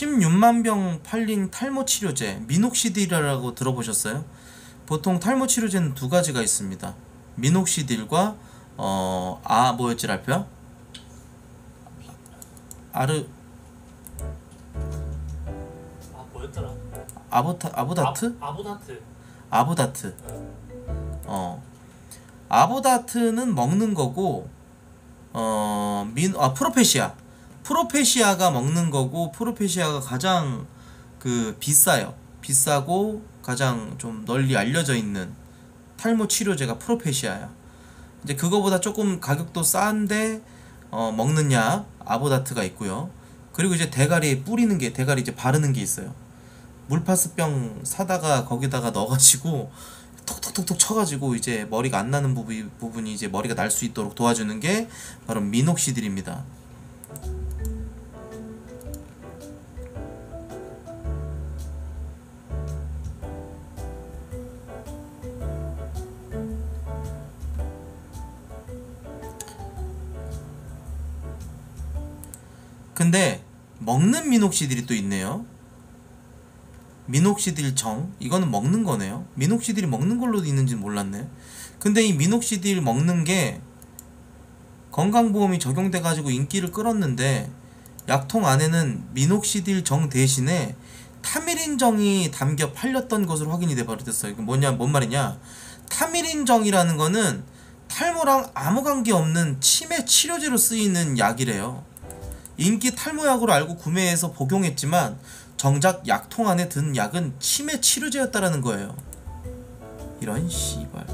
16만 병 팔린 탈모 치료제 미녹시딜이라고 들어보셨어요? 보통 탈모 치료제는 두 가지가 있습니다. 미녹시딜과 뭐였지 랄표야? 뭐였더라? 아보다트. 아보다트는 먹는 거고, 프로페시아가 먹는 거고, 프로페시아가 가장 비싸요. 비싸고 가장 좀 널리 알려져 있는 탈모 치료제가 프로페시아야. 이제 그거보다 조금 가격도 싼데 먹는 약 아보다트가 있고요. 그리고 이제 대가리에 뿌리는 게, 대가리 이제 바르는 게 있어요. 물파스병 사다가 거기다가 넣어가지고 톡톡톡톡 쳐가지고 이제 머리가 안 나는 부분이 이제 머리가 날 수 있도록 도와주는 게 바로 미녹시딜입니다. 근데 먹는 미녹시딜이 또 있네요. 미녹시딜 정, 이거는 먹는 거네요. 미녹시딜이 먹는 걸로 있는지는 몰랐네. 근데 이 미녹시딜 먹는 게 건강보험이 적용돼 가지고 인기를 끌었는데, 약통 안에는 미녹시딜 정 대신에 타미린 정이 담겨 팔렸던 것으로 확인이 돼 버렸어요. 이게 뭔 말이냐, 타미린 정이라는 거는 탈모랑 아무 관계 없는 치매 치료제로 쓰이는 약이래요. 인기 탈모약으로 알고 구매해서 복용했지만 정작 약통 안에 든 약은 치매 치료제였다라는 거예요. 이런 씨발.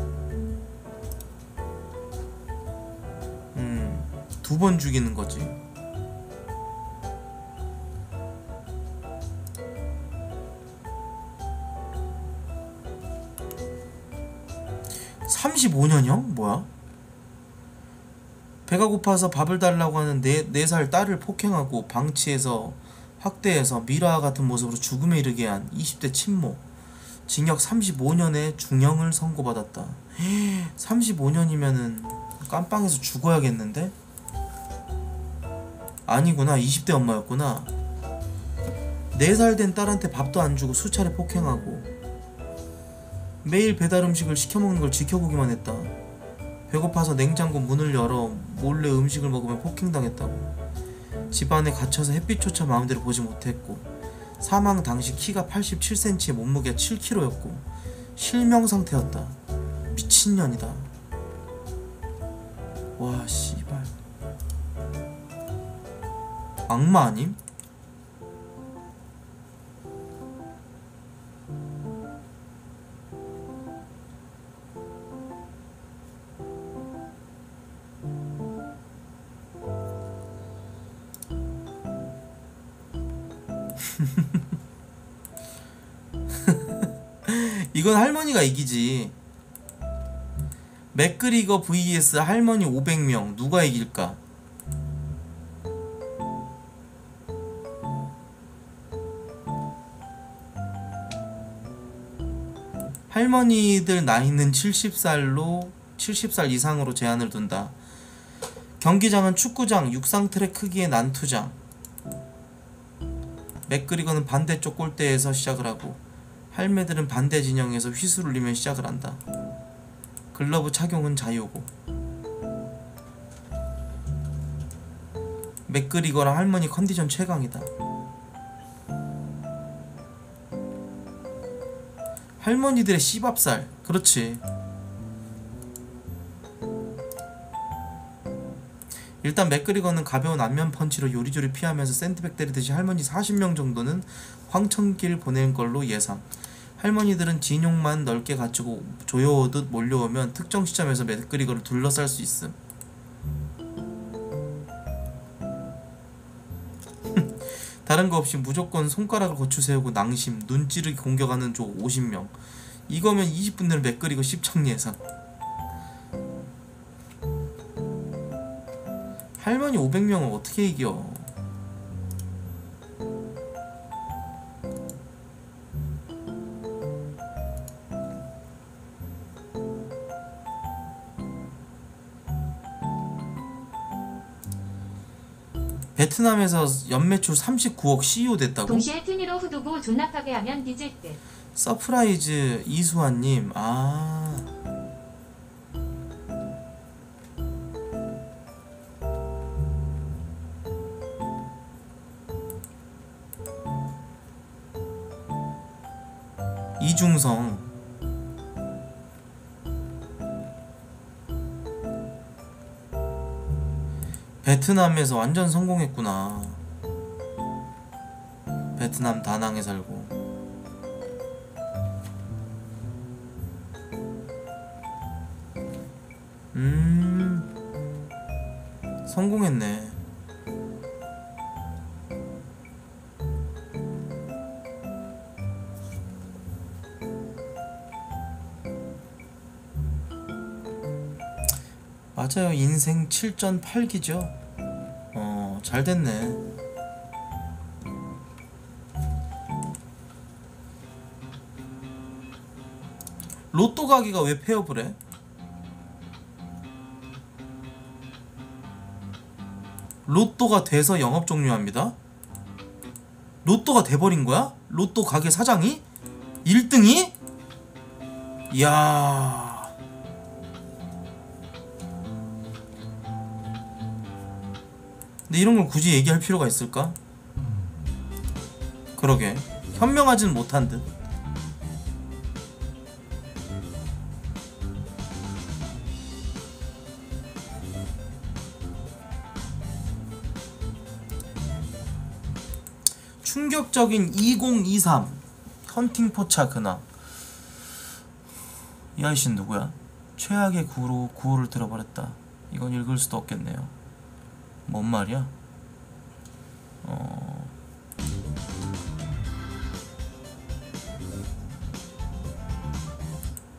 두 번 죽이는 거지. (35년형) 뭐야? 배가 고파서 밥을 달라고 하는 4살 딸을 폭행하고 방치해서 학대해서 미라와 같은 모습으로 죽음에 이르게 한 20대 친모, 징역 35년의 중형을 선고받았다. 35년이면은 깜빵에서 죽어야겠는데? 아니구나, 20대 엄마였구나. 4살 된 딸한테 밥도 안 주고 수차례 폭행하고 매일 배달 음식을 시켜먹는 걸 지켜보기만 했다. 배고파서 냉장고 문을 열어 몰래 음식을 먹으면 폭행당했다고. 집안에 갇혀서 햇빛조차 마음대로 보지 못했고, 사망 당시 키가 87cm에 몸무게가 7kg였고 실명상태였다. 미친년이다. 와 씨발, 악마 아님? 이건 할머니가 이기지. 맥그리거 vs 할머니 500명, 누가 이길까? 할머니들 나이는 70살 이상으로 제한을 둔다. 경기장은 축구장, 육상 트랙 크기의 난투장. 맥그리거는 반대쪽 골대에서 시작을 하고 할매들은 반대 진영에서 휘슬 울리며 시작을 한다. 글러브 착용은 자유고. 맥그리거랑 할머니 컨디션 최강이다. 할머니들의 씨밥살, 그렇지. 일단 맥그리거는 가벼운 안면 펀치로 요리조리 피하면서 샌드백 때리듯이 할머니 40명 정도는 황천길 보낸 걸로 예상. 할머니들은 진용만 넓게 갖추고 조여오듯 몰려오면 특정 시점에서 맥그리거를 둘러쌀 수 있음. 다른 거 없이 무조건 손가락을 고추세우고 낭심, 눈찌르기 공격하는 조 50명. 이거면 20분 내로 맥그리거 10점 예상. 할머니 500명을 어떻게 이겨? 베트남에서 연매출 39억 CEO 됐다고? 동시에 투니로 후두고 존나 파괴하면 뒤질 듯. 서프라이즈 이수환님. 아, 이중성. 베트남에서 완전 성공했구나. 베트남 다낭에 살고. 성공했네. 맞아요. 인생 7전 8기죠. 잘됐네. 로또 가기가 왜 폐업을 해? 로또가 돼서 영업 종료합니다. 로또가 돼버린 거야? 로또 가게 사장이? 1등이? 이야... 근데 이런 걸 굳이 얘기할 필요가 있을까? 그러게, 현명하진 못한 듯. 충격적인 2023 헌팅포차 근황. 이 아이씨는 누구야? 최악의 구호를 들어버렸다. 이건 읽을 수도 없겠네요. 뭔 말이야?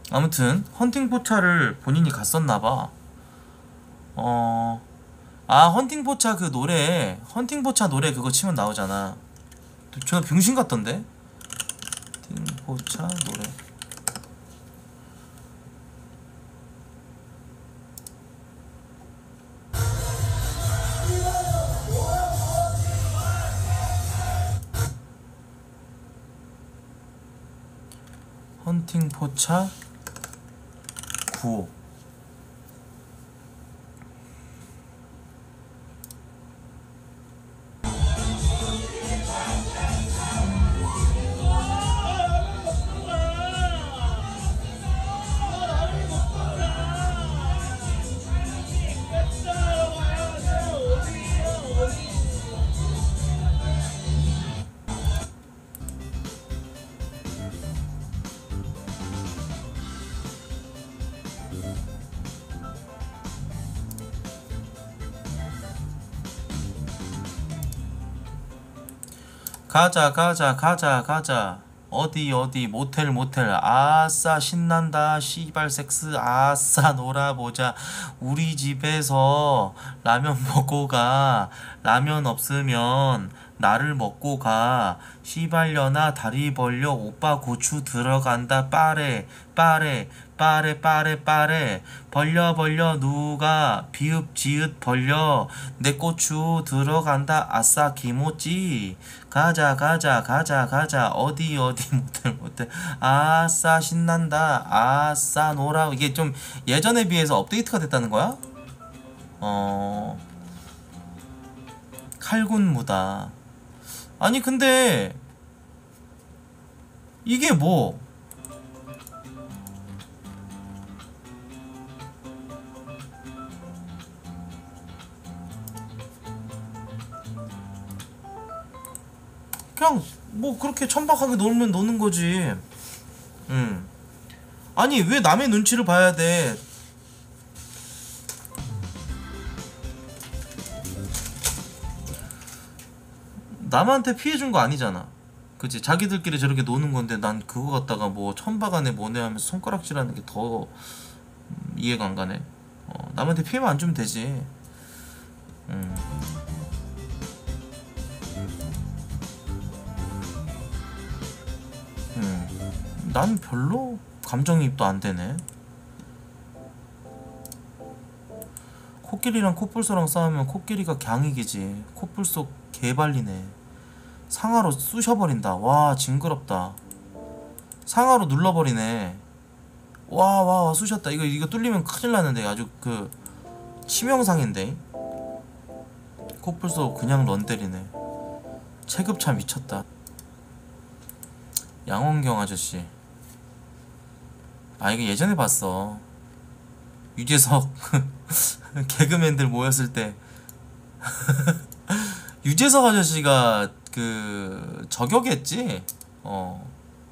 아무튼 헌팅포차를 본인이 갔었나봐. 아, 헌팅포차 그 노래, 헌팅포차 노래 그거 치면 나오잖아. 존나 병신 같던데? 헌팅포차 노래. 헌팅포차 구호. 가자 가자 가자 가자. 어디 어디 모텔 모텔. 아싸 신난다. 씨발 섹스. 아싸 놀아보자. 우리 집에서 라면 먹고 가. 라면 없으면 나를 먹고 가. 씨발려나 다리 벌려. 오빠 고추 들어간다. 빠래 빠래 빠래 빠래 빠래. 벌려 벌려 누가 비읍 지읒 벌려. 내 고추 들어간다. 아싸 김오찌. 가자 가자 가자 가자. 어디 어디 모텔 모텔. 아싸 신난다. 아싸 놀아. 이게 좀 예전에 비해서 업데이트가 됐다는 거야? 칼군무다. 아니 근데 이게 뭐 그냥 뭐 그렇게 천박하게 놀면 노는 거지. 아니 왜 남의 눈치를 봐야 돼? 남한테 피해준 거 아니잖아. 그치? 자기들끼리 저렇게 노는 건데 난 그거 갖다가 뭐 천박하네 뭐네 하면서 손가락질하는 게 더 이해가 안 가네. 남한테 피해만 안 주면 되지. 난 별로 감정이입도 안 되네. 코끼리랑 코뿔소랑 싸우면 코끼리가 갱이기지 코뿔소 개발리네. 상하로 쑤셔버린다. 와 징그럽다. 상하로 눌러버리네. 와와와 쑤셨다. 이거 뚫리면 큰일 났는데. 아주 그 치명상인데. 코뿔소 그냥 런 때리네. 체급차 미쳤다. 양원경 아저씨. 아 이거 예전에 봤어. 유재석 개그맨들 모였을 때 유재석 아저씨가 그 저격했지.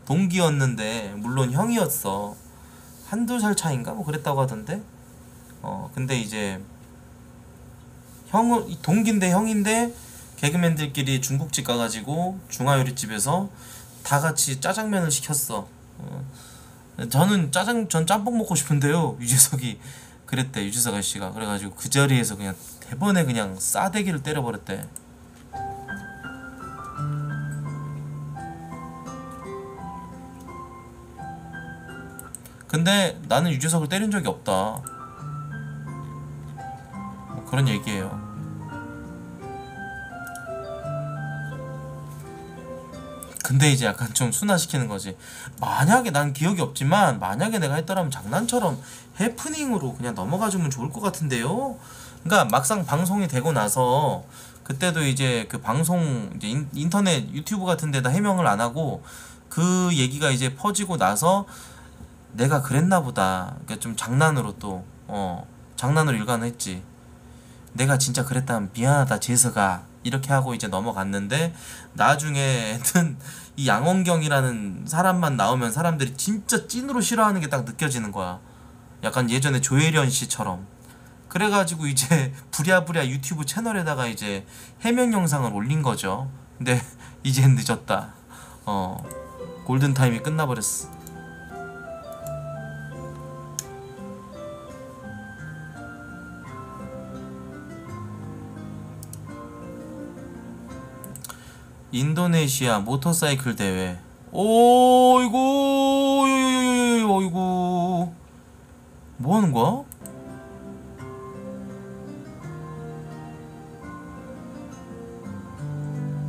동기였는데 물론 형이었어. 한두 살 차인가 뭐 그랬다고 하던데. 근데 이제 형 동기인데 형인데 개그맨들끼리 중국집 가가지고 중화요리집에서 다 같이 짜장면을 시켰어. 저는 전 짬뽕 먹고 싶은데요. 유재석이 그랬대. 유재석 아저씨가 그래가지고 그 자리에서 그냥 대번에 그냥 싸대기를 때려버렸대. 근데 나는 유재석을 때린 적이 없다. 뭐 그런 얘기예요. 근데 이제 약간 좀 순화시키는 거지. 만약에 난 기억이 없지만 만약에 내가 했더라면 장난처럼 해프닝으로 그냥 넘어가주면 좋을 것 같은데요. 그러니까 막상 방송이 되고 나서 그때도 이제 그 방송 이제 인터넷 유튜브 같은 데다 해명을 안 하고 그 얘기가 이제 퍼지고 나서 내가 그랬나 보다. 그러니까 좀 장난으로 또 장난으로 일관했지. 내가 진짜 그랬다면 미안하다 재석아 이렇게 하고 이제 넘어갔는데 나중에는 이 양원경이라는 사람만 나오면 사람들이 진짜 찐으로 싫어하는 게 딱 느껴지는 거야. 약간 예전에 조혜련 씨처럼. 그래가지고 이제 부랴부랴 유튜브 채널에다가 이제 해명 영상을 올린 거죠. 근데 이젠 늦었다. 골든타임이 끝나버렸어. 인도네시아 모터사이클 대회. 오이고 뭐 하는 거야?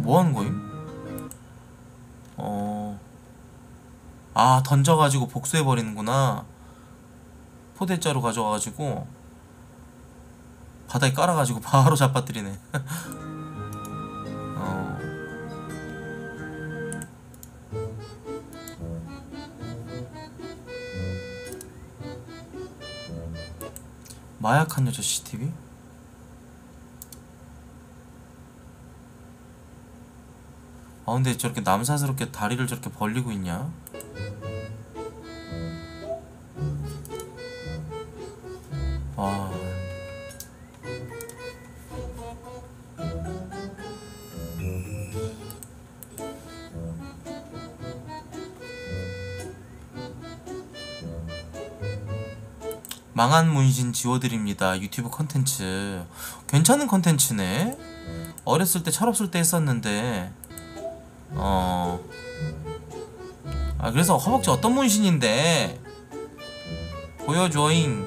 뭐 하는 거임? 아 던져가지고 복수해버리는구나. 포대자루 가져와가지고 바닥에 깔아가지고 바로 잡아뜨리네. 마약한 여자 CCTV? 아 근데 저렇게 남사스럽게 다리를 저렇게 벌리고 있냐? 와 망한 문신 지워드립니다. 유튜브 컨텐츠 괜찮은 컨텐츠네. 어렸을 때 철없을 때 했었는데 아 그래서 허벅지 어떤 문신인데 보여줘잉.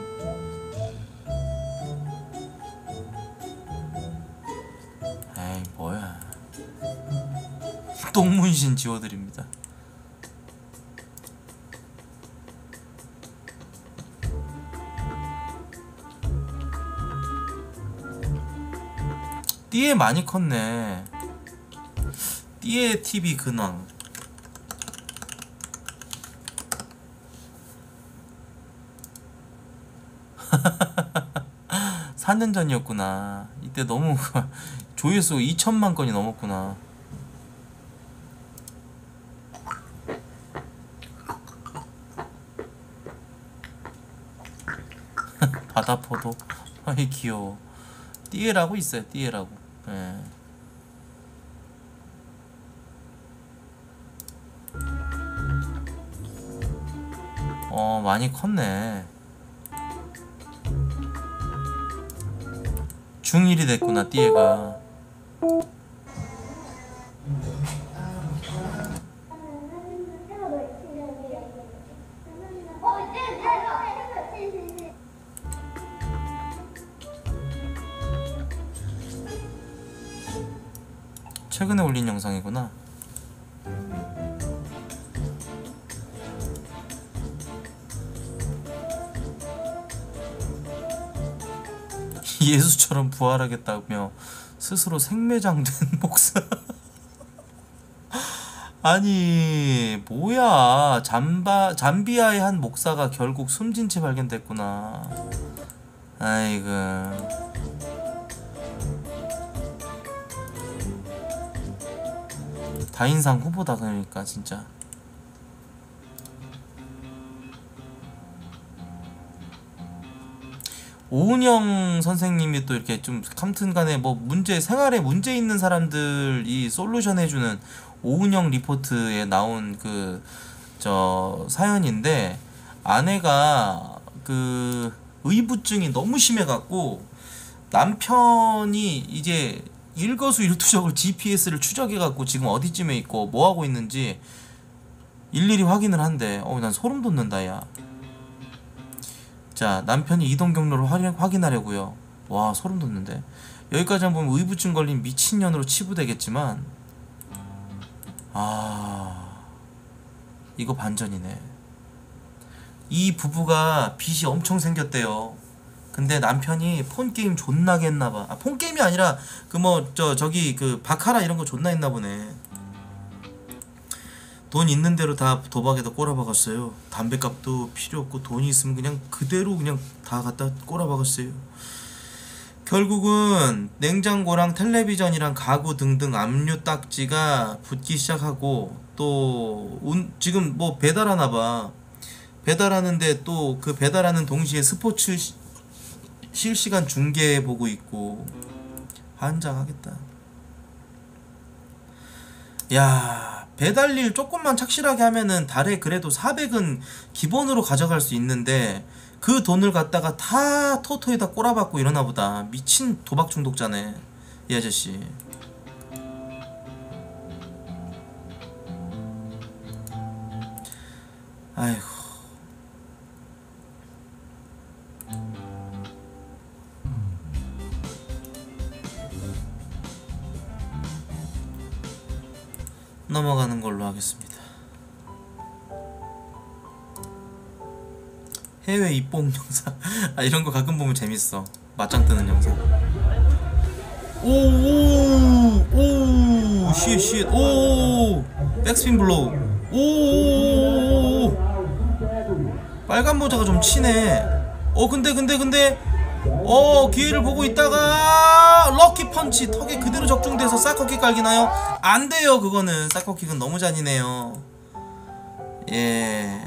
에이 뭐야. 똥 문신 지워드립니다. 띠에 많이 컸네. 띠에 TV 근황. 하하하하 4년 전이었구나. 이때 너무 조회수 2천만 건이 넘었구나. 바다포도. 아이 귀여워. 띠에라고 있어요. 띠에라고. 예. 많이 컸네. 중1이 됐구나. 띠에가 최근에 올린 영상이구나. 예수처럼 부활하겠다며 스스로 생매장된 목사. 아니 뭐야, 잠비아의 한 목사가 결국 숨진 채 발견됐구나. 아이고. 다인상 후보다. 그러니까 진짜 오은영 선생님이 또 이렇게 좀 아무튼간에 뭐 문제, 생활에 문제 있는 사람들이 솔루션 해주는 오은영 리포트에 나온 그 저 사연인데, 아내가 그 의부증이 너무 심해갖고 남편이 이제 일거수일투족을 GPS를 추적해갖고 지금 어디쯤에 있고 뭐하고 있는지 일일이 확인을 한대. 난 소름 돋는다 야. 자, 남편이 이동 경로를 확인하려고요. 와 소름 돋는데. 여기까지 한번 보면 의부증 걸린 미친년으로 치부되겠지만, 이거 반전이네. 이 부부가 빚이 엄청 생겼대요. 근데 남편이 폰게임 존나게 했나봐. 폰게임이 아니라 그 뭐 저기 그 바카라 이런거 존나 했나보네. 돈 있는대로 다 도박에다 꼬라박았어요. 담배값도 필요없고 돈이 있으면 그냥 그대로 그냥 다 갖다 꼬라박았어요. 결국은 냉장고랑 텔레비전이랑 가구 등등 압류 딱지가 붙기 시작하고, 또 지금 뭐 배달하나봐. 배달하는데 또 그 배달하는 동시에 스포츠 실시간 중계 보고 있고. 환장하겠다 야. 배달일 조금만 착실하게 하면은 달에 그래도 400은 기본으로 가져갈 수 있는데 그 돈을 갖다가 다 토토에다 꼬라박고 이러나보다. 미친 도박 중독자네 이 아저씨. 아이고. 넘어가는 걸로 하겠습니다. 해외 입봉 영상. 이런 거 가끔 보면 재밌어. 맞짱 뜨는 영상. 오오오 쉣쉣. 오 백스핀 블로우. 오 빨간 모자가 좀 치네. 근데 기회를 보고 있다가 럭키 펀치. 턱에 그대로 적중돼서 사커킥 깔기나요? 안 돼요. 그거는 사커킥은 너무 잔인해요. 예.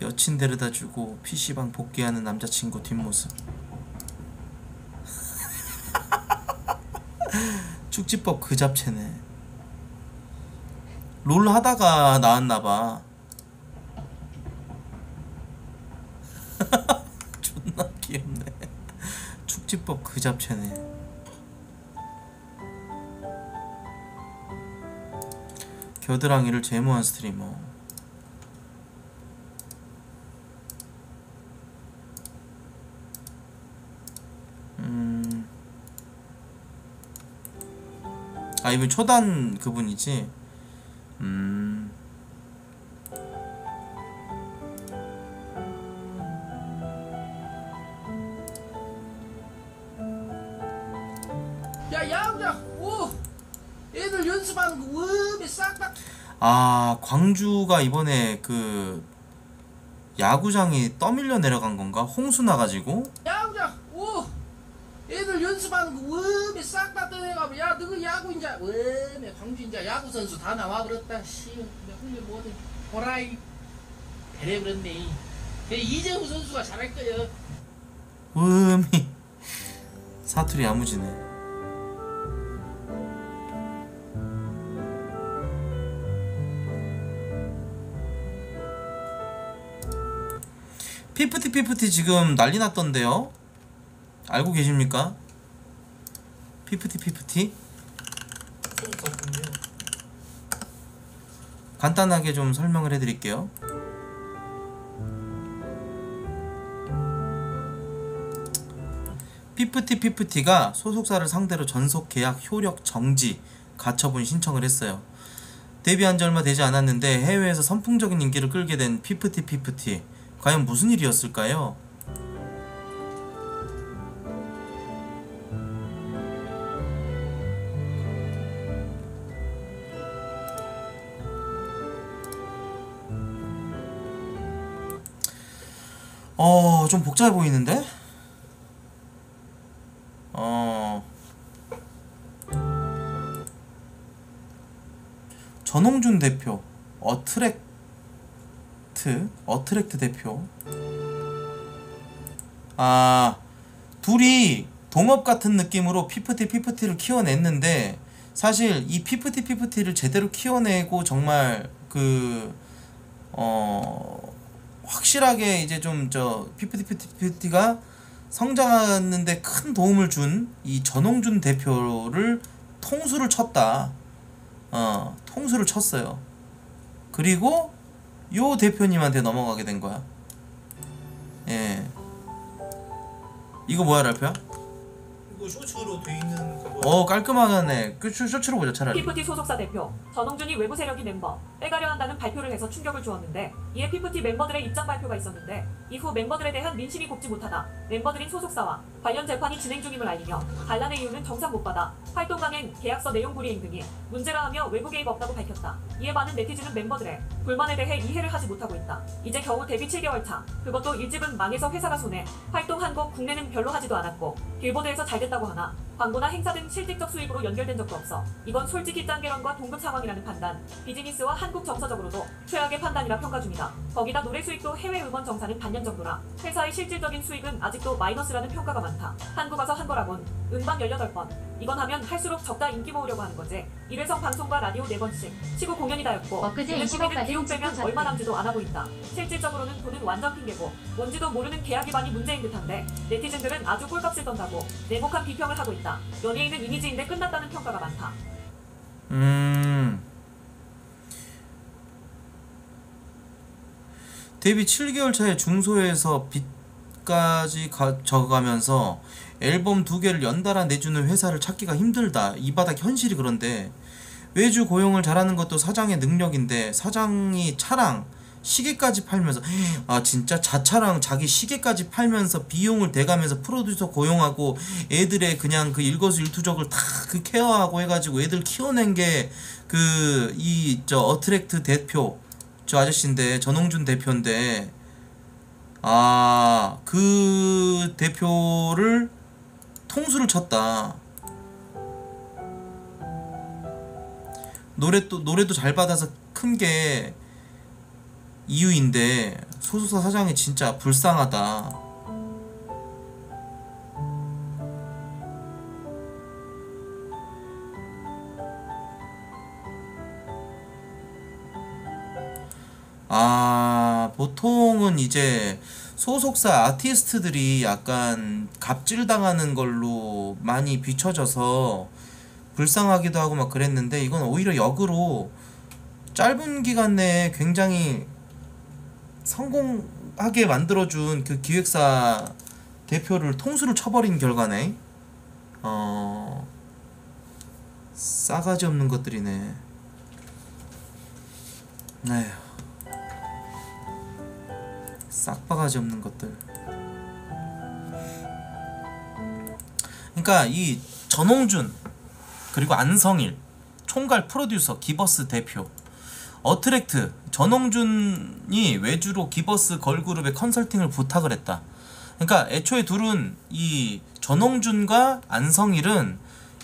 여친 데려다주고 PC방 복귀하는 남자친구 뒷모습. 축지법 그 잡채네. 롤 하다가 나왔나봐. 존나 귀엽네. 축지법 그 잡채네. 겨드랑이를 제모한 스트리머. 이분 초단 그분이지. 애들 연습하는 거 음이 싹. 광주가 이번에 그 야구장이 떠밀려 내려간 건가? 홍수 나가지고. 야구장 오 애들 연습하는 거 음이 싹 다 떠내가고. 야 너희 야구 인자 음에 광주 인자 야구 선수 다 나와 그랬다. 씨 훈련 뭐든 호라이 배래 그랬네. 이재우 선수가 잘할 거야. 음이 사투리 야무지네. 피프티피프티 지금 난리 났던데요? 알고 계십니까? 피프티피프티? 간단하게 좀 설명을 해드릴게요. 피프티피프티가 소속사를 상대로 전속계약 효력 정지 가처분 신청을 했어요. 데뷔한 지 얼마 되지 않았는데 해외에서 선풍적인 인기를 끌게 된 피프티피프티, 과연 무슨 일이었을까요? 좀 복잡해 보이는데? 전홍준 대표, 어트랙트 대표. 아, 둘이 동업 같은 느낌으로 피프티피프티를 키워냈는데, 사실 이 피프티피프티를 제대로 키워내고 정말 그 확실하게 이제 좀 피프티피프티가 성장하는데 큰 도움을 준 이 전홍준 대표를 통수를 쳤다. 통수를 쳤어요. 그리고 요 대표님한테 넘어가게 된 거야. 예. 이거 뭐야, 랄프야? 이거 쇼츠로 돼 있는 그거. 깔끔하네. 그 쇼츠로 보자, 차라리. 피프티 소속사 대표 전홍준이 외부 세력이 멤버 빼가려 한다는 발표를 해서 충격을 주었는데, 이에 피프티 멤버들의 입장 발표가 있었는데 이후 멤버들에 대한 민심이 곱지 못하다 멤버들인 소속사와 관련 재판이 진행 중임을 알리며, 반란의 이유는 정산 못 받아, 활동 강행, 계약서 내용 불이행 등이 문제라 하며 외부 개입 없다고 밝혔다. 이에 많은 네티즌은 멤버들의 불만에 대해 이해를 하지 못하고 있다. 이제 겨우 데뷔 7개월 차, 그것도 일집은 망해서 회사가 손해, 활동한 거 국내는 별로 하지도 않았고 빌보드에서 잘됐다고 하나 광고나 행사 등 실질적 수익으로 연결된 적도 없어. 이건 솔직히 짠개런과 동급 상황이라는 판단, 비즈니스와 한국 정서적으로도 최악의 판단이라 평가 중이다. 거기다 노래 수익도 해외 음원 정산은 반년 정도라 회사의 실질적인 수익은 아직도 마이너스라는 평가가 많다. 한국 와서 한 거라곤 음방 18번, 이건 하면 할수록 적다 인기 모으려고 하는 거지. 일회성 방송과 라디오 4번씩 시구 공연이다였고, 내 소비는 비용 빼면 얼마 남지도 안 하고 있다. 실질적으로는 돈은 완전 핑계고 뭔지도 모르는 계약 위반이 문제인 듯한데, 네티즌들은 아주 꼴값을 던다고 냉혹한 비평을 하고 있다. 연예인은 이미지인데 끝났다는 평가가 많다. 데뷔 7개월 차에 중소에서 빚까지 져가면서 앨범 2개를 연달아 내주는 회사를 찾기가 힘들다. 이 바닥 현실이. 그런데 외주 고용을 잘하는 것도 사장의 능력인데, 사장이 차랑 시계까지 팔면서, 아 진짜 자차랑 자기 시계까지 팔면서 비용을 대가면서 프로듀서 고용하고 애들의 그냥 그 일거수일투족을 다 그 케어하고 해가지고 애들 키워낸 게 그 이 어트랙트 대표 저 아저씨인데, 전홍준 대표인데, 아 그 대표를 통수를 쳤다. 노래도 잘 받아서 큰 게 이유인데 소속사 사장이 진짜 불쌍하다. 아, 보통은 이제 소속사 아티스트들이 약간 갑질당하는 걸로 많이 비춰져서 불쌍하기도 하고 막 그랬는데, 이건 오히려 역으로 짧은 기간 내에 굉장히 성공하게 만들어준 그 기획사 대표를 통수를 쳐버린 결과네. 싸가지 없는 것들이네. 에휴, 싹바가지 없는 것들. 그러니까 이 전홍준 그리고 안성일 총괄 프로듀서, 기버스 대표, 어트랙트 전홍준이 외주로 기버스 걸그룹의 컨설팅을 부탁을 했다. 그러니까 애초에 둘은, 이 전홍준과 안성일은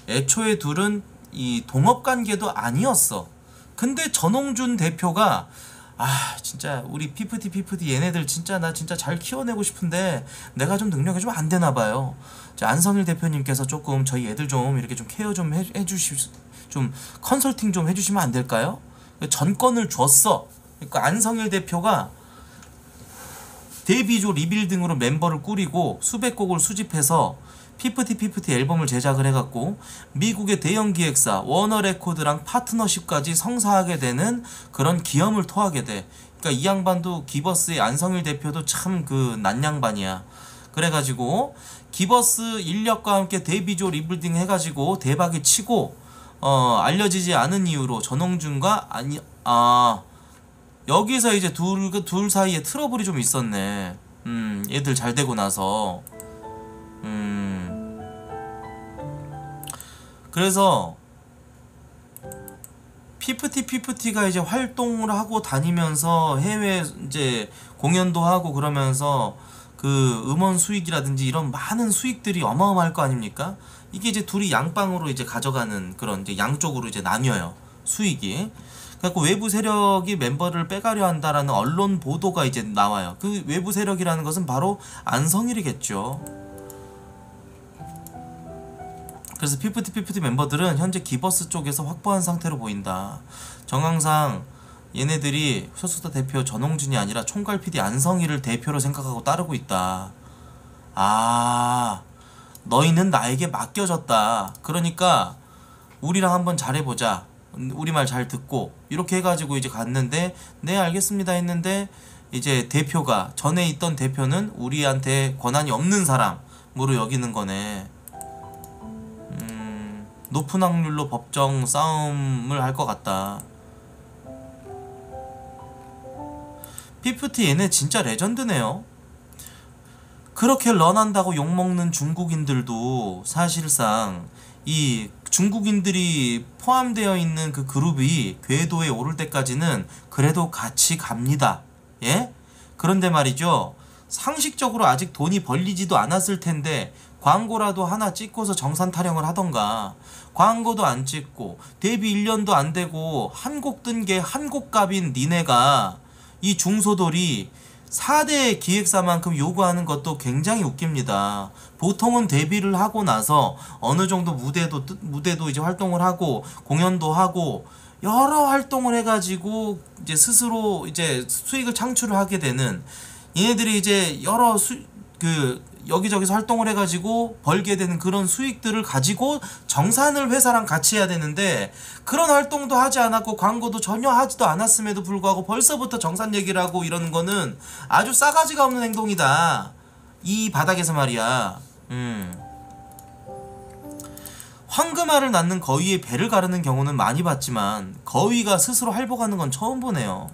애초에 둘은 이 동업관계도 아니었어. 근데 전홍준 대표가, 아 진짜 우리 피프티피프티 얘네들 진짜 나 진짜 잘 키워내고 싶은데 내가 좀 능력이 좀 안 되나 봐요. 안성일 대표님께서 조금 저희 애들 좀 이렇게 좀 케어 좀 좀 컨설팅 좀 해주시면 안 될까요? 전권을 줬어. 그러니까 안성일 대표가 데뷔조 리빌딩으로 멤버를 꾸리고 수백 곡을 수집해서 피프티피프티 앨범을 제작을 해갖고 미국의 대형 기획사 워너레코드랑 파트너십까지 성사하게 되는 그런 기염을 토하게 돼. 그러니까 이 양반도, 기버스의 안성일 대표도 참 그 난 양반이야. 그래가지고 기버스 인력과 함께 대비조 리빌딩 해가지고 대박이 치고 알려지지 않은 이유로 전홍준과 여기서 이제 둘 사이에 트러블이 좀 있었네. 얘들 잘 되고 나서 그래서 피프티피프티가 이제 활동을 하고 다니면서 해외 이제 공연도 하고 그러면서 그 음원 수익이라든지 이런 많은 수익들이 어마어마할 거 아닙니까? 이게 이제 둘이 양방으로 이제 가져가는 그런 이제 양쪽으로 이제 나뉘어요, 수익이. 그래서 외부 세력이 멤버를 빼가려 한다라는 언론 보도가 이제 나와요. 그 외부 세력이라는 것은 바로 안성일이겠죠. 그래서 피프티피프티 멤버들은 현재 기버스 쪽에서 확보한 상태로 보인다. 정황상 얘네들이 소속사 대표 전홍준이 아니라 총괄 PD 안성일을 대표로 생각하고 따르고 있다. 아, 너희는 나에게 맡겨졌다. 그러니까 우리랑 한번 잘해보자, 우리말 잘 듣고, 이렇게 해가지고 이제 갔는데, 네 알겠습니다 했는데, 이제 대표가, 전에 있던 대표는 우리한테 권한이 없는 사람으로 여기는 거네. 높은 확률로 법정 싸움을 할 것 같다. 피프티 얘네 진짜 레전드네요. 그렇게 런한다고 욕먹는 중국인들도 사실상 이 중국인들이 포함되어 있는 그 그룹이 궤도에 오를 때까지는 그래도 같이 갑니다. 예? 그런데 말이죠, 상식적으로 아직 돈이 벌리지도 않았을 텐데 광고라도 하나 찍고서 정산 타령을 하던가, 광고도 안 찍고 데뷔 1년도 안 되고 한 곡 뜬 게 한 곡 값인 니네가, 이 중소돌이 4대 기획사만큼 요구하는 것도 굉장히 웃깁니다. 보통은 데뷔를 하고 나서 어느 정도 무대도 이제 활동을 하고 공연도 하고 여러 활동을 해가지고 이제 스스로 이제 수익을 창출을 하게 되는, 얘네들이 이제 여러 여기저기서 활동을 해가지고 벌게 되는 그런 수익들을 가지고 정산을 회사랑 같이 해야 되는데, 그런 활동도 하지 않았고 광고도 전혀 하지도 않았음에도 불구하고 벌써부터 정산 얘기를 하고 이러는 거는 아주 싸가지가 없는 행동이다, 이 바닥에서 말이야. 황금알을 낳는 거위의 배를 가르는 경우는 많이 봤지만 거위가 스스로 할복하는 건 처음 보네요.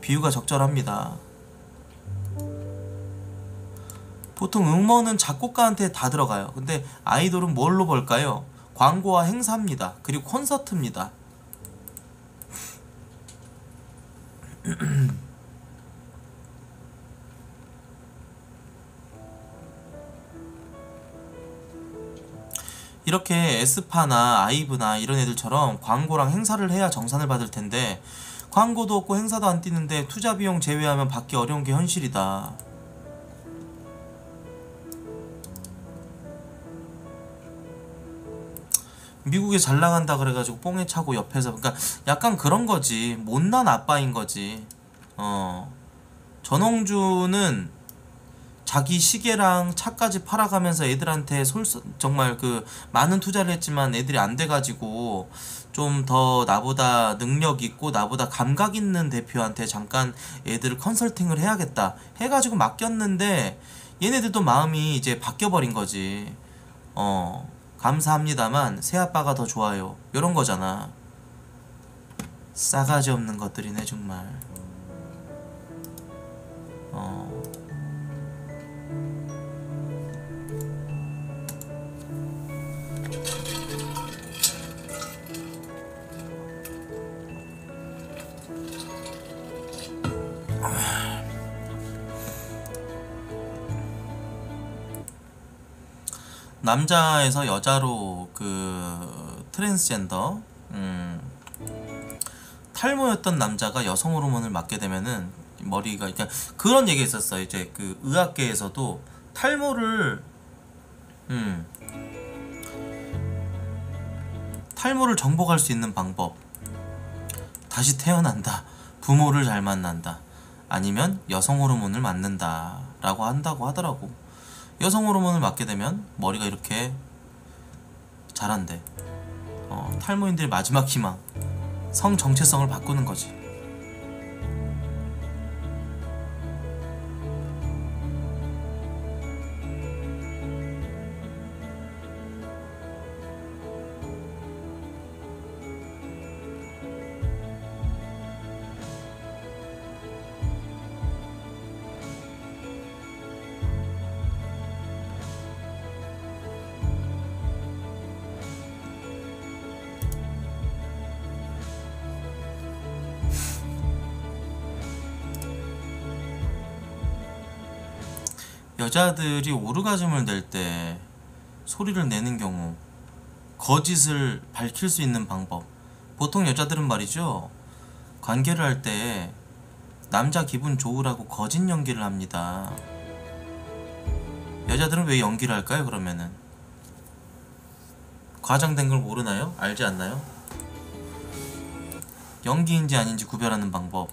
비유가 적절합니다. 보통 음원은 작곡가한테 다 들어가요. 근데 아이돌은 뭘로 벌까요? 광고와 행사입니다. 그리고 콘서트입니다. 이렇게 에스파나 아이브나 이런 애들처럼 광고랑 행사를 해야 정산을 받을 텐데, 광고도 없고 행사도 안 뛰는데 투자 비용 제외하면 받기 어려운 게 현실이다. 미국에 잘 나간다 그래가지고 뽕에 차고 옆에서, 그러니까 약간 그런 거지, 못난 아빠인 거지. 전홍준은 자기 시계랑 차까지 팔아가면서 애들한테 정말 그 많은 투자를 했지만 애들이 안 돼가지고 좀 더 나보다 능력 있고 나보다 감각 있는 대표한테 잠깐 애들을 컨설팅을 해야겠다 해가지고 맡겼는데, 얘네들도 마음이 이제 바뀌어버린 거지. 감사합니다만 새아빠가 더 좋아요, 요런 거잖아. 싸가지 없는 것들이네 정말. 남자에서 여자로 그 트랜스젠더, 탈모였던 남자가 여성 호르몬을 맞게 되면은 머리가, 그러니까 그런 얘기 있었어. 이제 그 의학계에서도 탈모를 정복할 수 있는 방법, 다시 태어난다, 부모를 잘 만난다, 아니면 여성 호르몬을 맞는다 라고 한다고 하더라고. 여성 호르몬을 맞게 되면 머리가 이렇게 자란대. 탈모인들의 마지막 희망, 성 정체성을 바꾸는 거지. 여자들이 오르가즘을 낼 때 소리를 내는 경우, 거짓을 밝힐 수 있는 방법. 보통 여자들은 말이죠, 관계를 할 때 남자 기분 좋으라고 거짓 연기를 합니다. 여자들은 왜 연기를 할까요? 그러면은 과장된 걸 모르나요? 알지 않나요? 연기인지 아닌지 구별하는 방법.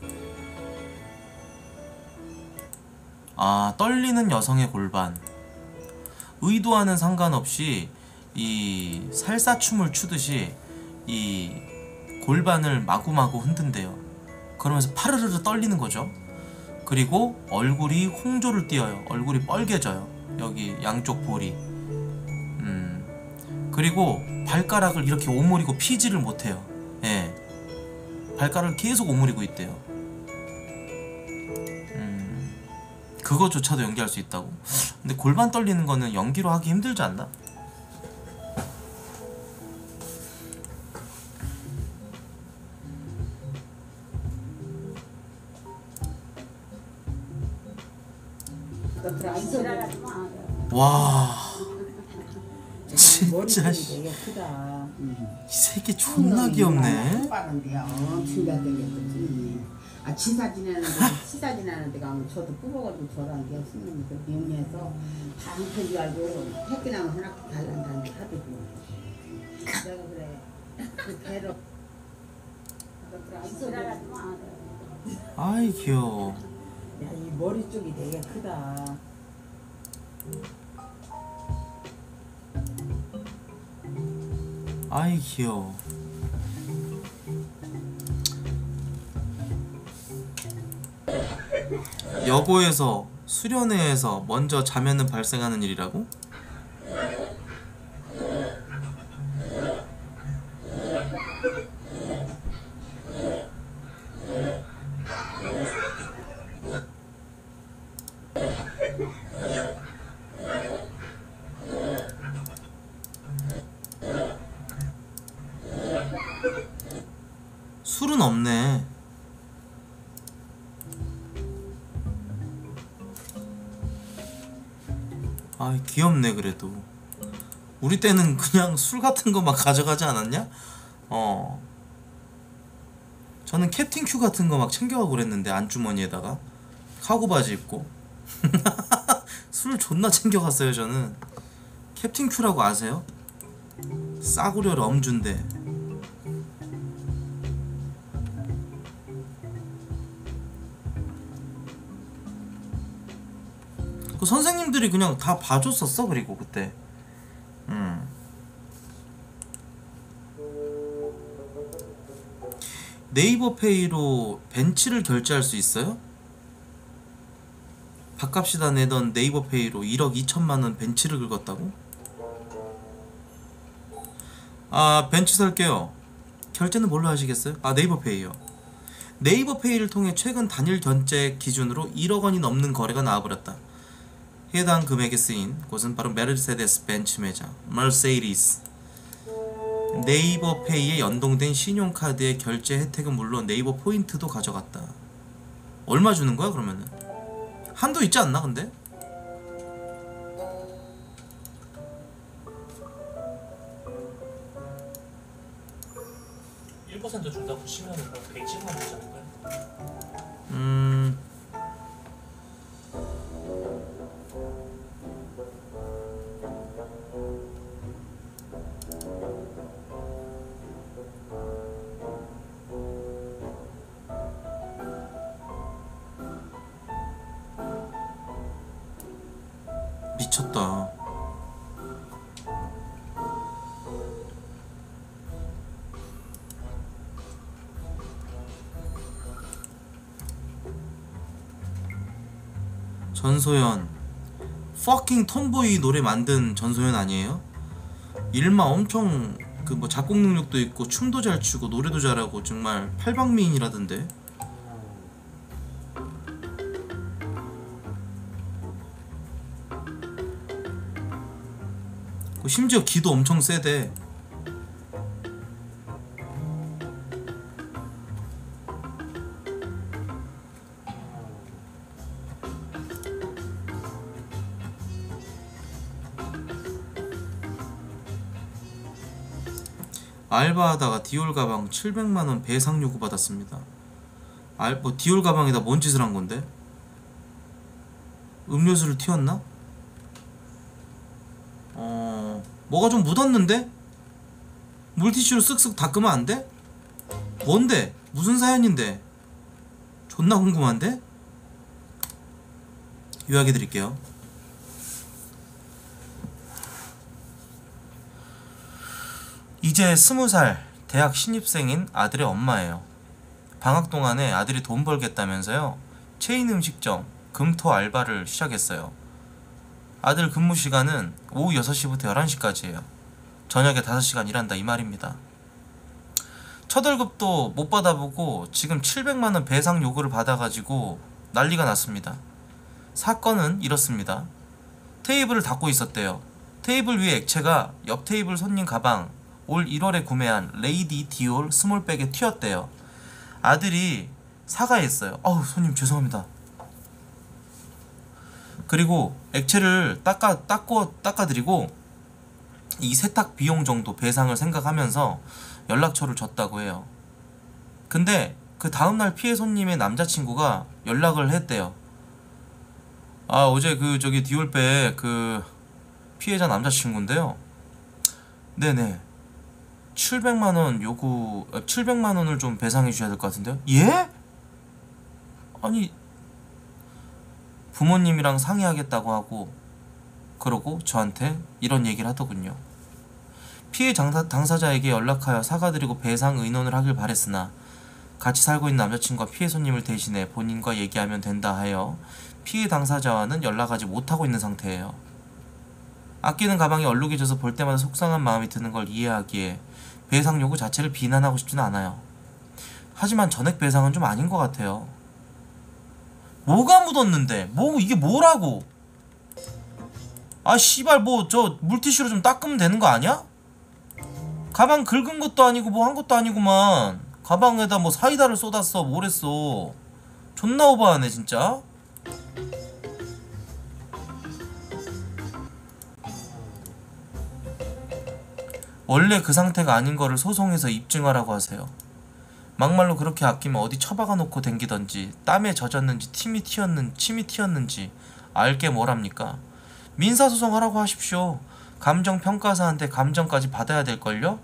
아, 떨리는 여성의 골반. 의도와는 상관없이 이 살사춤을 추듯이 이 골반을 마구마구 흔든대요. 그러면서 파르르르 떨리는 거죠. 그리고 얼굴이 홍조를 띄어요. 얼굴이 뻘개져요. 여기 양쪽 볼이. 그리고 발가락을 이렇게 오므리고 피지를 못해요. 예, 발가락을 계속 오므리고 있대요. 그거조차도 연기할 수 있다고? 근데 골반 떨리는 거는 연기로 하기 힘들지 않나? 와, 진짜 씨, 이 새끼 존나 귀엽네. 아, 치사 지나는 데가 저도 뽑아가지고 저랑 게 신문이 그 명리에서 방패지 말고 택기나무 하나 달란다는 하더고. 내가 그래. 그 배로. 아이 귀여워. 야, 이 머리 쪽이 되게 크다. 아이 귀여워. 여고에서 수련회에서 먼저 자면은 발생하는 일이라고? 술은 없네. 아, 귀엽네. 그래도 우리 때는 그냥 술 같은 거 막 가져가지 않았냐? 저는 캡틴 큐 같은 거 막 챙겨가고 그랬는데, 안주머니에다가 카고 바지 입고 술 존나 챙겨갔어요. 저는 캡틴 큐라고 아세요? 싸구려 럼주인데. 그 선생님들이 그냥 다 봐줬었어. 그리고 그때 네이버 페이로 벤츠를 결제할 수 있어요? 밥값이다 내던 네이버 페이로 1억 2천만원 벤츠를 긁었다고? 아, 벤츠 살게요. 결제는 뭘로 하시겠어요? 아, 네이버 페이요. 네이버 페이를 통해 최근 단일 결제 기준으로 1억원이 넘는 거래가 나와버렸다. 해당 금액에 쓰인 곳은 바로 메르세데스 벤츠 매장 Mercedes. 네이버 페이에 연동된 신용카드의 결제 혜택은 물론 네이버 포인트도 가져갔다. 얼마 주는 거야 그러면은? 한도 있지 않나 근데? %도 준다고 치면 그럼 110만 되지 않을까요? 미쳤다. 전소연, fucking 톰보이 노래 만든 전소연 아니에요? 일마 엄청 그 뭐 작곡 능력도 있고 춤도 잘 추고 노래도 잘하고 정말 팔방미인이라던데. 심지어 기도 엄청 세대. 알바하다가 디올 가방 700만원 배상 요구 받았습니다. 뭐 디올 가방에다 뭔 짓을 한 건데? 음료수를 튀었나? 뭐가 좀 묻었는데? 물티슈로 쓱쓱 닦으면 안 돼? 뭔데? 무슨 사연인데? 존나 궁금한데? 요약해드릴게요. 이제 20살 대학 신입생인 아들의 엄마예요. 방학 동안에 아들이 돈 벌겠다면서요, 체인 음식점 금토 알바를 시작했어요. 아들 근무 시간은 오후 6시부터 11시까지예요. 저녁에 5시간 일한다 이 말입니다. 첫 월급도 못 받아보고 지금 700만원 배상 요구를 받아가지고 난리가 났습니다. 사건은 이렇습니다. 테이블을 닦고 있었대요. 테이블 위에 액체가 옆 테이블 손님 가방 올 1월에 구매한 레이디 디올 스몰백에 튀었대요. 아들이 사과했어요. 어우 손님 죄송합니다. 그리고 액체를 닦아드리고 이 세탁 비용 정도 배상을 생각하면서 연락처를 줬다고 해요. 근데 그 다음날 피해 손님의 남자친구가 연락을 했대요. 아 어제 그 저기 디올백 그 피해자 남자친구인데요, 네네 700만원 요구 700만원을 좀 배상해 주셔야 될 것 같은데요. 예? 아니 부모님이랑 상의하겠다고 하고 그러고 저한테 이런 얘기를 하더군요. 피해 당사자에게 연락하여 사과드리고 배상 의논을 하길 바랬으나 같이 살고 있는 남자친구가 피해 손님을 대신해 본인과 얘기하면 된다 하여 피해 당사자와는 연락하지 못하고 있는 상태예요. 아끼는 가방이 얼룩해져서 볼 때마다 속상한 마음이 드는 걸 이해하기에 배상 요구 자체를 비난하고 싶지는 않아요. 하지만 전액 배상은 좀 아닌 것 같아요. 뭐가 묻었는데? 뭐 이게 뭐라고? 아 씨발 뭐 저 물티슈로 좀 닦으면 되는 거 아니야? 가방 긁은 것도 아니고 뭐 한 것도 아니구만. 가방에다 뭐 사이다를 쏟았어 뭘 했어. 존나 오버하네 진짜. 원래 그 상태가 아닌 거를 소송해서 입증하라고 하세요. 막말로 그렇게 아끼면 어디 처박아 놓고 댕기던지 땀에 젖었는지 침이 튀었는지 알게 뭐랍니까? 민사소송하라고 하십시오. 감정평가사한테 감정까지 받아야 될걸요?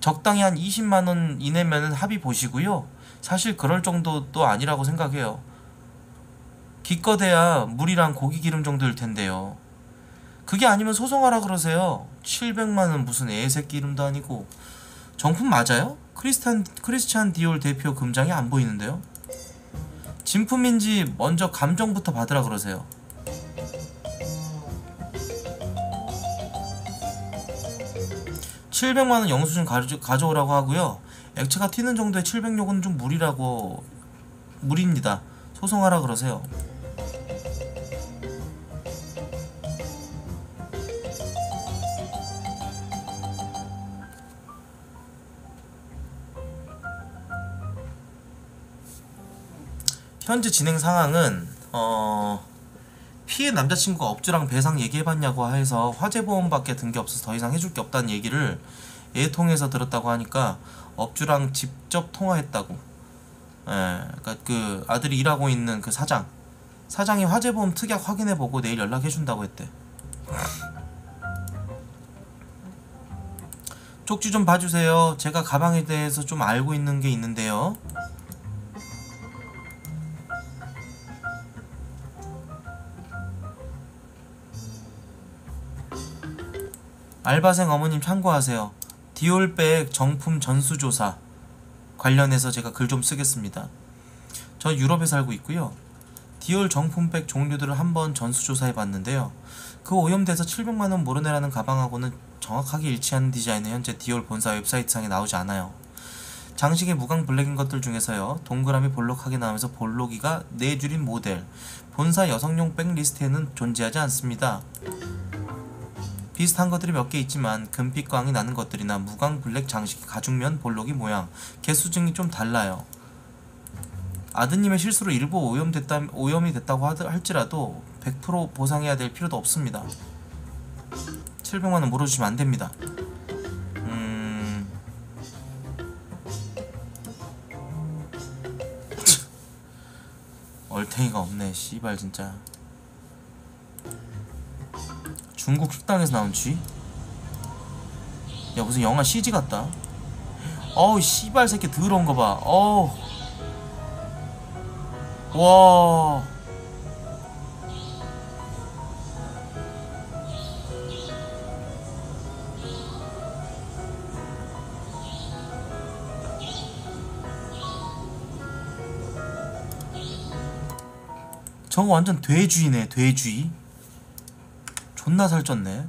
적당히 한 20만원 이내면은 합의 보시고요. 사실 그럴 정도도 아니라고 생각해요. 기껏해야 물이랑 고기 기름 정도일 텐데요. 그게 아니면 소송하라 그러세요. 700만원 무슨 애새끼 이름도 아니고. 정품 맞아요? 크리스찬 디올 대표 금장이 안 보이는데요? 진품인지 먼저 감정부터 받으라 그러세요. $700만원 영수증 가져오라고 하고요. 액체가 튀는 정도의 700요구는 좀 무리입니다. 소송하라 그러세요. 현재 진행 상황은 피해 남자친구가 업주랑 배상 얘기해봤냐고 해서 화재보험밖에 든 게 없어서 더 이상 해줄 게 없다는 얘기를 애 통해서 들었다고 하니까 업주랑 직접 통화했다고. 예, 그러니까 그 아들이 일하고 있는 그 사장이 화재보험 특약 확인해보고 내일 연락해준다고 했대. 쪽지 좀 봐주세요. 제가 가방에 대해서 좀 알고 있는 게 있는데요. 알바생 어머님 참고하세요. 디올백 정품 전수조사 관련해서 제가 글 좀 쓰겠습니다. 저 유럽에 살고 있고요. 디올 정품백 종류들을 한번 전수조사해봤는데요. 그 오염돼서 700만원 모르네라는 가방하고는 정확하게 일치하는 디자인은 현재 디올 본사 웹사이트상에 나오지 않아요. 장식이 무광 블랙인 것들 중에서요, 동그라미 볼록하게 나오면서 볼록이가 4줄인 모델 본사 여성용 백 리스트에는 존재하지 않습니다. 비슷한 것들이 몇 개 있지만 금빛광이 나는 것들이나 무광 블랙 장식이 가죽면 볼록이 모양, 개수증이 좀 달라요. 아드님의 실수로 일부 오염이 됐다고 할지라도 100% 보상해야 될 필요도 없습니다. 700만원 물어주시면 안됩니다. 얼탱이가 없네. 씨발 진짜. 중국 식당에서 나온 쥐? 야 무슨 영화 CG 같다. 어우 씨발 새끼 더러운 거 봐. 어우. 와. 저거 완전 돼쥐네. 돼쥐 존나 살쪘네.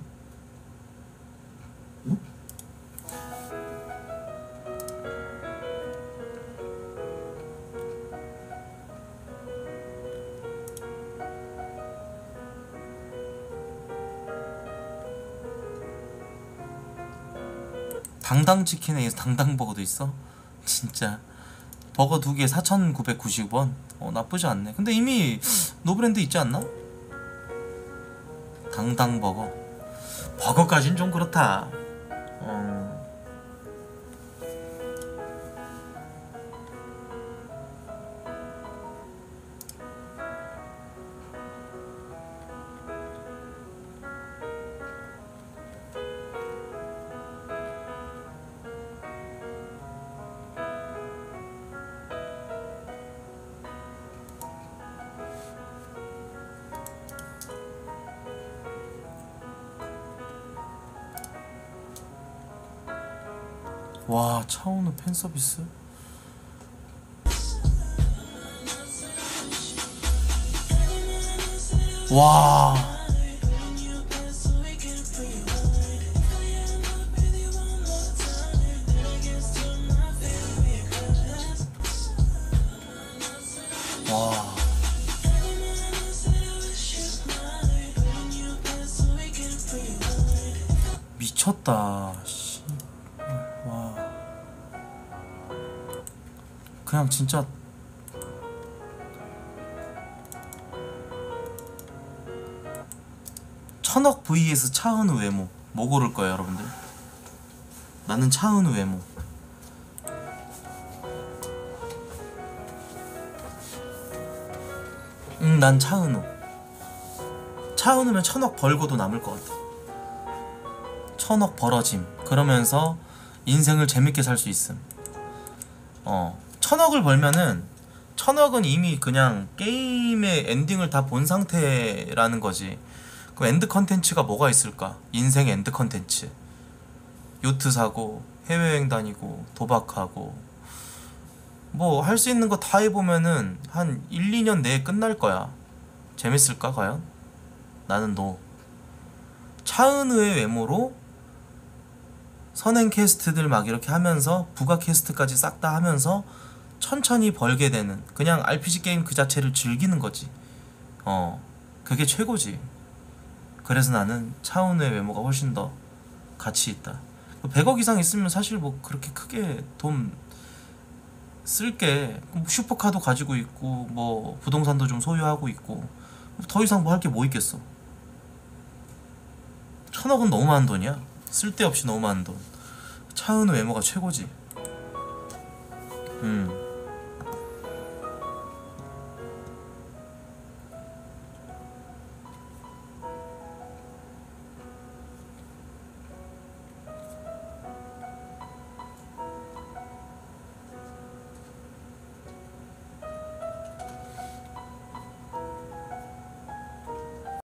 당당치킨에 당당버거도 있어? 진짜 버거 2개 4,990원. 나쁘지 않네. 근데 이미 노브랜드 있지 않나? 당당버거. 버거까진 좀 그렇다. 와, 차은우 팬서비스? 와. 와. 미쳤다. 그냥 진짜 천억 vs 차은우 외모. 뭐 고를 거예요 여러분들? 나는 차은우 외모. 난 차은우. 차은우면 천억 벌고도 남을 것 같아. 천억 벌어짐. 그러면서 인생을 재밌게 살 수 있음. 천억을 벌면은 천억은 이미 그냥 게임의 엔딩을 다 본 상태라는 거지. 그 엔드 컨텐츠가 뭐가 있을까? 인생 엔드 컨텐츠. 요트 사고 해외여행 다니고 도박하고 뭐 할 수 있는 거 다 해보면은 한 1, 2년 내에 끝날 거야. 재밌을까 과연? 나는 노. 차은우의 외모로 선행 퀘스트들 막 이렇게 하면서 부가 퀘스트까지 싹 다 하면서 천천히 벌게 되는, 그냥 RPG 게임 그 자체를 즐기는 거지. 그게 최고지. 그래서 나는 차은우의 외모가 훨씬 더 가치 있다. 100억 이상 있으면 사실 뭐 그렇게 크게 돈 쓸게, 슈퍼카도 가지고 있고 뭐 부동산도 좀 소유하고 있고 더 이상 뭐 할 게 뭐 있겠어. 천억은 너무 많은 돈이야. 쓸데없이 너무 많은 돈. 차은우 외모가 최고지.